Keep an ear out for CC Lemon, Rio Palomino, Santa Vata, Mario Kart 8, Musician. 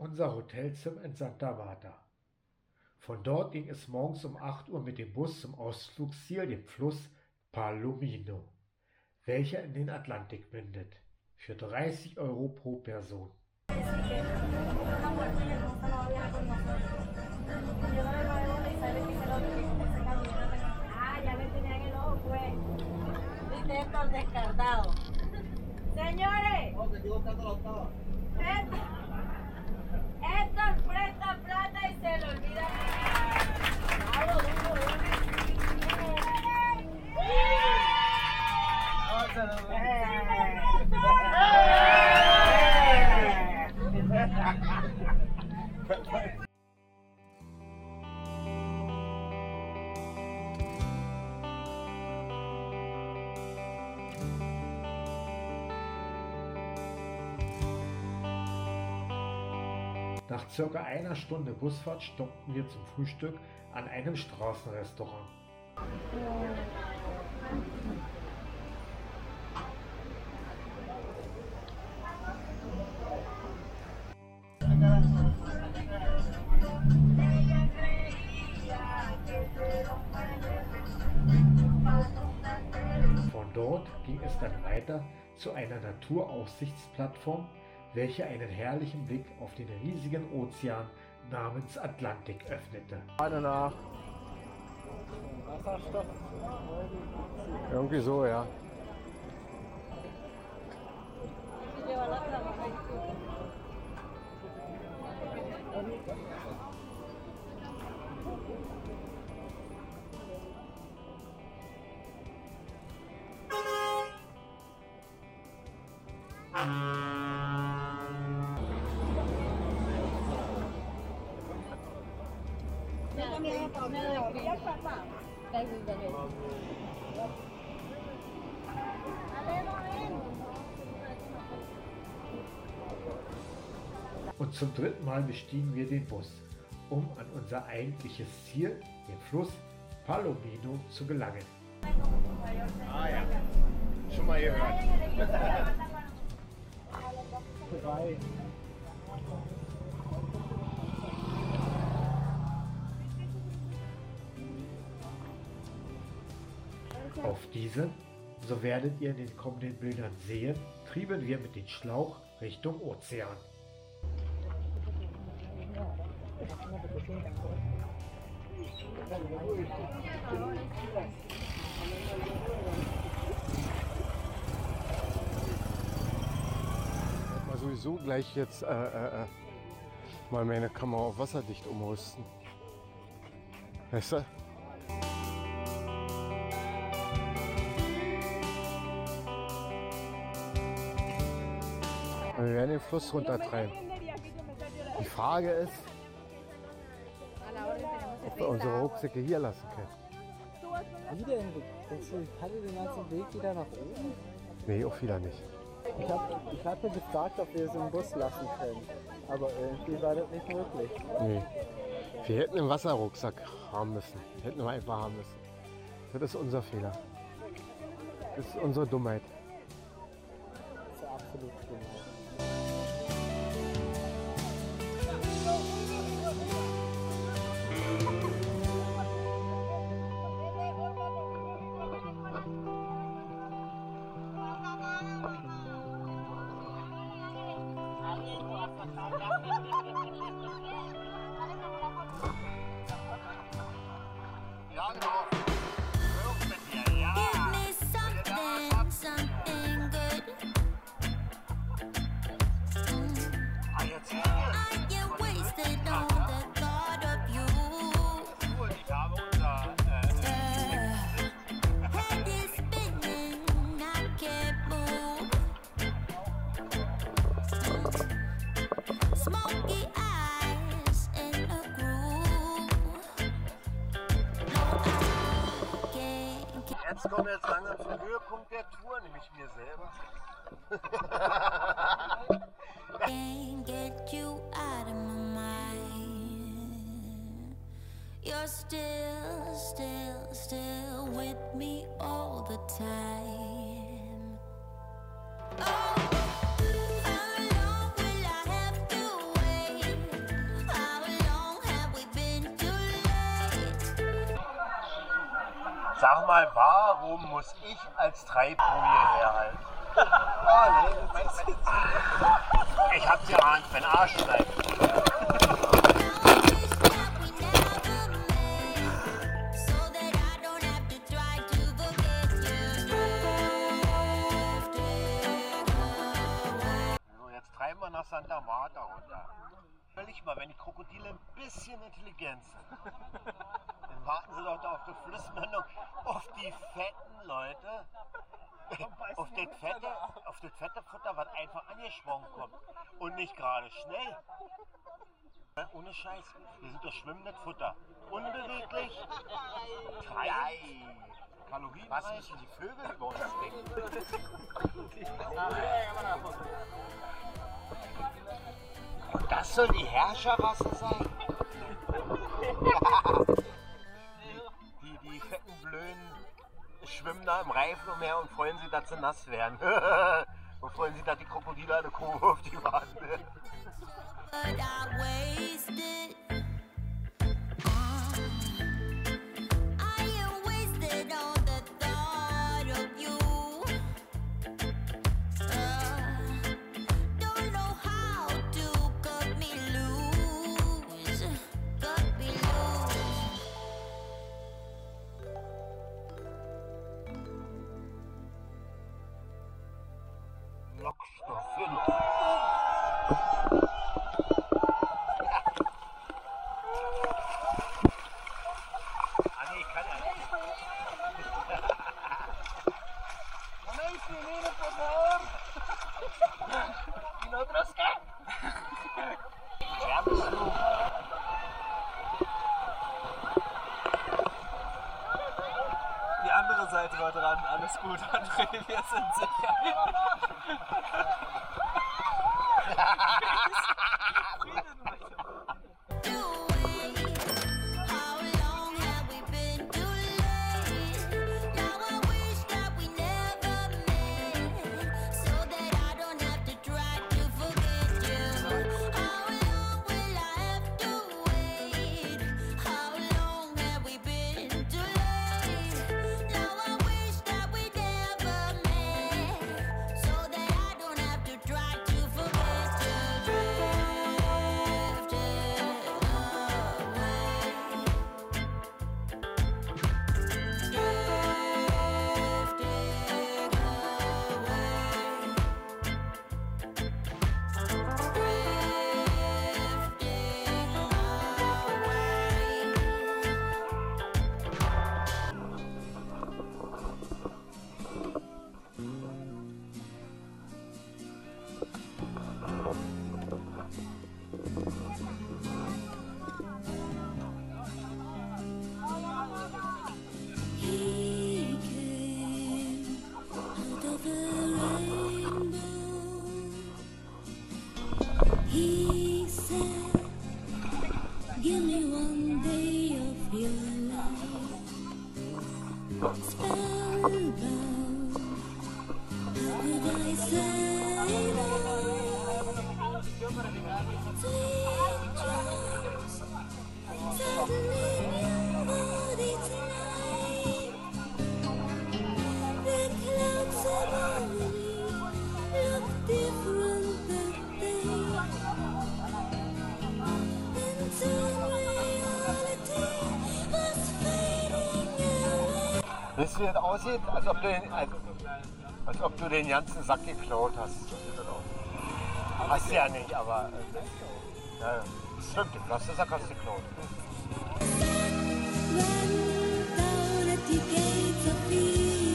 unser Hotelzimmer in Santa Vata. Von dort ging es morgens um 8 Uhr mit dem Bus zum Ausflugsziel, dem Fluss Palomino, welcher in den Atlantik mündet, für 30 Euro pro Person. Nach circa einer Stunde Busfahrt stoppten wir zum Frühstück an einem Straßenrestaurant. Von dort ging es dann weiter zu einer Naturaufsichtsplattform, welche einen herrlichen Blick auf den riesigen Ozean namens Atlantik öffnete. Danach. Wasserstoff. Irgendwie so, ja. Und zum dritten Mal bestiegen wir den Bus, um an unser eigentliches Ziel, den Fluss Palomino, zu gelangen. Ah ja, schon mal gehört. Auf diese, so werdet ihr in den kommenden Bildern sehen, trieben wir mit dem Schlauch Richtung Ozean. Ich werde sowieso gleich jetzt mal meine Kamera auf wasserdicht umrüsten. Weißt du? Wir werden den Fluss runtertreiben. Die Frage ist, ob wir unsere Rucksäcke hier lassen können. Wie denn? Ich hatte den ganzen Weg wieder nach oben? Nee, auch wieder nicht. Ich hab mir gefragt, ob wir es im Bus lassen können. Aber irgendwie war das nicht möglich. Nee. Wir hätten einen Wasserrucksack haben müssen. Hätten wir einfach haben müssen. Das ist unser Fehler. Das ist unsere Dummheit. Das ist absolut dumm. Jetzt kommen wir jetzt langsam zum Höhepunkt der Tour, nämlich mir selber. Can't get you out of my mind. You're still with me all the time. Oh, how long will I have to wait? Sag mal, warum muss ich als Treibkuh hierher halten? Ich hab's geahnt, mein Arsch bleibt. So, jetzt treiben wir nach Santa Vata runter. Völlig mal, wenn die Krokodile ein bisschen intelligent sind. Warten Sie doch da auf die Flussmündung, auf die fetten Leute, auf das fette Futter, was einfach angeschwommen kommt und nicht gerade schnell. Ohne Scheiß, wir sind doch schwimmendes Futter. Unbeweglich, frei, kalorienreich. Was müssen die Vögel über uns denken? Und das soll die Herrscherrasse sein? Die fetten Blöden schwimmen da im Reifen umher und freuen sich, dass sie nass werden. Und freuen sich, dass die Krokodile eine Kurve auf die Waden werden. Die andere Seite war dran, alles gut, André, wir sind sicher. Wisst ihr, wie das aussieht? Als ob du den ganzen Sack geklaut hast. Hast ja nicht, aber... Ja, stimmt, den Plastiksack hast du geklaut. Run down at the gates of peace.